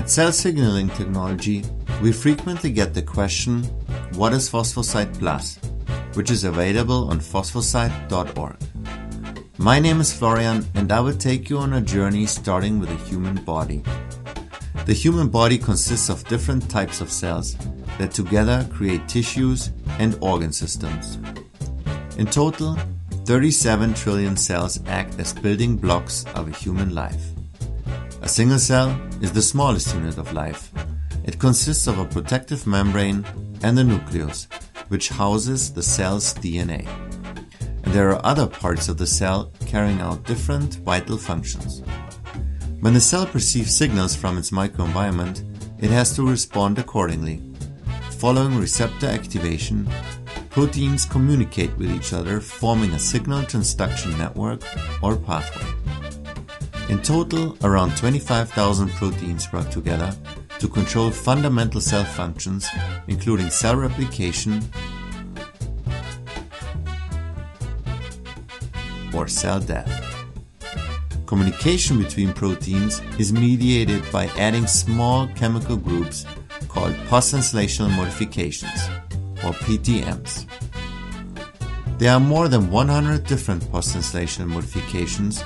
At Cell Signaling Technology, we frequently get the question, what is PhosphoSitePlus, which is available on phosphosite.org. My name is Florian, and I will take you on a journey starting with the human body. The human body consists of different types of cells that together create tissues and organ systems. In total, 37 trillion cells act as building blocks of a human life. A single cell is the smallest unit of life. It consists of a protective membrane and the nucleus, which houses the cell's DNA. And there are other parts of the cell carrying out different vital functions. When the cell perceives signals from its microenvironment, it has to respond accordingly. Following receptor activation, proteins communicate with each other, forming a signal transduction network or pathway. In total, around 25,000 proteins work together to control fundamental cell functions, including cell replication or cell death. Communication between proteins is mediated by adding small chemical groups called post-translational modifications, or PTMs. There are more than 100 different post-translational modifications,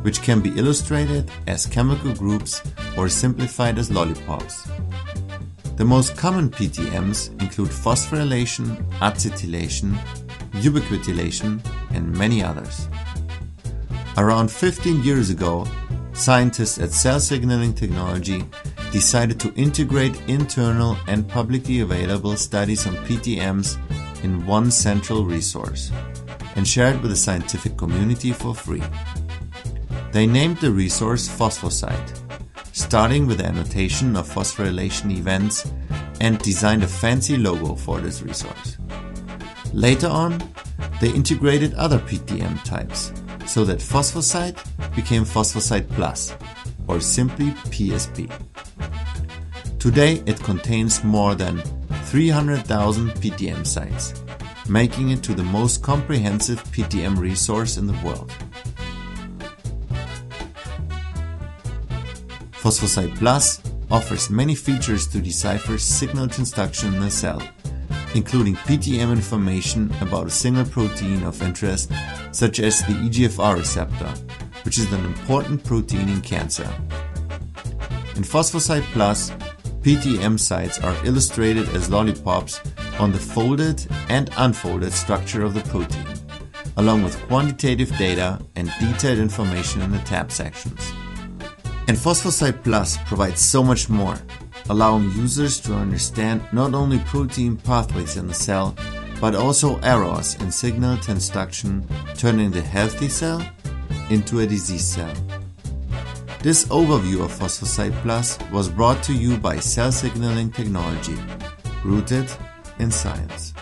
which can be illustrated as chemical groups or simplified as lollipops. The most common PTMs include phosphorylation, acetylation, ubiquitylation, and many others. Around 15 years ago, scientists at Cell Signaling Technology decided to integrate internal and publicly available studies on PTMs in one central resource and share it with the scientific community for free. They named the resource PhosphoSite, starting with the annotation of phosphorylation events, and designed a fancy logo for this resource. Later on, they integrated other PTM types, so that PhosphoSite became PhosphoSitePlus, or simply PSP. Today it contains more than 300,000 PTM sites, making it to the most comprehensive PTM resource in the world. PhosphoSitePlus offers many features to decipher signal transduction in a cell, including PTM information about a single protein of interest, such as the EGFR receptor, which is an important protein in cancer. In PhosphoSitePlus, PTM sites are illustrated as lollipops on the folded and unfolded structure of the protein, along with quantitative data and detailed information in the tab sections. And PhosphoSitePlus provides so much more, allowing users to understand not only protein pathways in the cell, but also errors in signal transduction, turning the healthy cell into a diseased cell. This overview of PhosphoSitePlus was brought to you by Cell Signaling Technology, rooted in science.